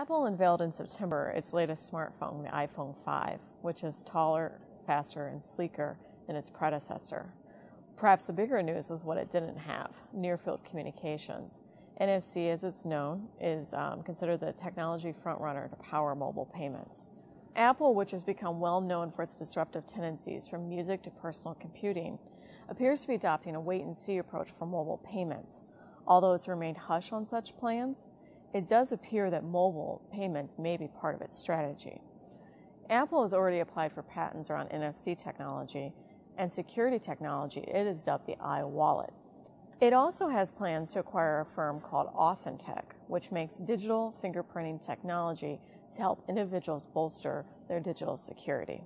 Apple unveiled in September its latest smartphone, the iPhone 5, which is taller, faster, and sleeker than its predecessor. Perhaps the bigger news was what it didn't have, near-field communications. NFC, as it's known, is considered the technology frontrunner to power mobile payments. Apple, which has become well known for its disruptive tendencies from music to personal computing, appears to be adopting a wait-and-see approach for mobile payments. Although it's remained hush on such plans, it does appear that mobile payments may be part of its strategy. Apple has already applied for patents around NFC technology and security technology. It is dubbed the iWallet. It also has plans to acquire a firm called Authentec, which makes digital fingerprinting technology to help individuals bolster their digital security.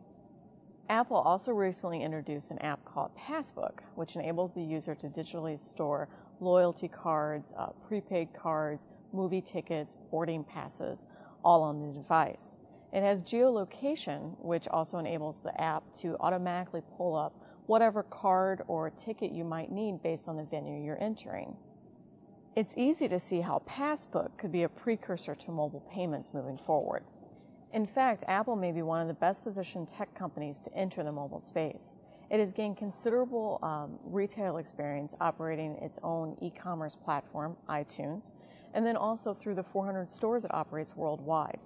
Apple also recently introduced an app called Passbook, which enables the user to digitally store loyalty cards, prepaid cards, movie tickets, boarding passes, all on the device. It has geolocation, which also enables the app to automatically pull up whatever card or ticket you might need based on the venue you're entering. It's easy to see how Passbook could be a precursor to mobile payments moving forward. In fact, Apple may be one of the best-positioned tech companies to enter the mobile space. It has gained considerable retail experience operating its own e-commerce platform, iTunes, and then also through the 400 stores it operates worldwide.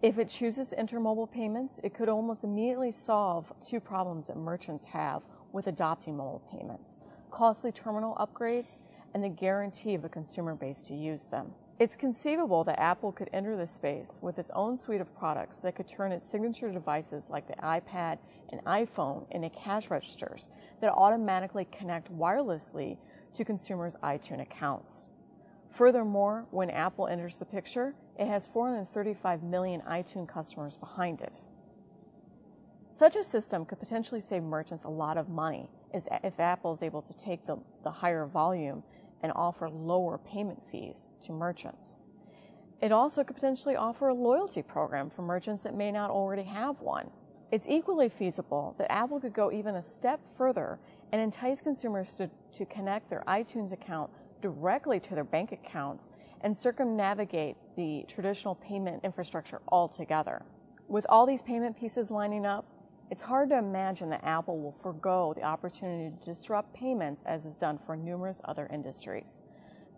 If it chooses to enter mobile payments, it could almost immediately solve two problems that merchants have with adopting mobile payments: costly terminal upgrades and the guarantee of a consumer base to use them. It's conceivable that Apple could enter this space with its own suite of products that could turn its signature devices like the iPad and iPhone into cash registers that automatically connect wirelessly to consumers' iTunes accounts. Furthermore, when Apple enters the picture, it has 435 million iTunes customers behind it. Such a system could potentially save merchants a lot of money if Apple is able to take the higher volume and offer lower payment fees to merchants. It also could potentially offer a loyalty program for merchants that may not already have one. It's equally feasible that Apple could go even a step further and entice consumers to connect their iTunes account directly to their bank accounts and circumnavigate the traditional payment infrastructure altogether. With all these payment pieces lining up, it's hard to imagine that Apple will forego the opportunity to disrupt payments as is done for numerous other industries.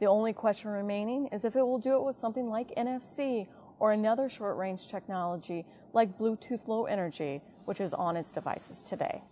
The only question remaining is if it will do it with something like NFC or another short-range technology like Bluetooth Low Energy, which is on its devices today.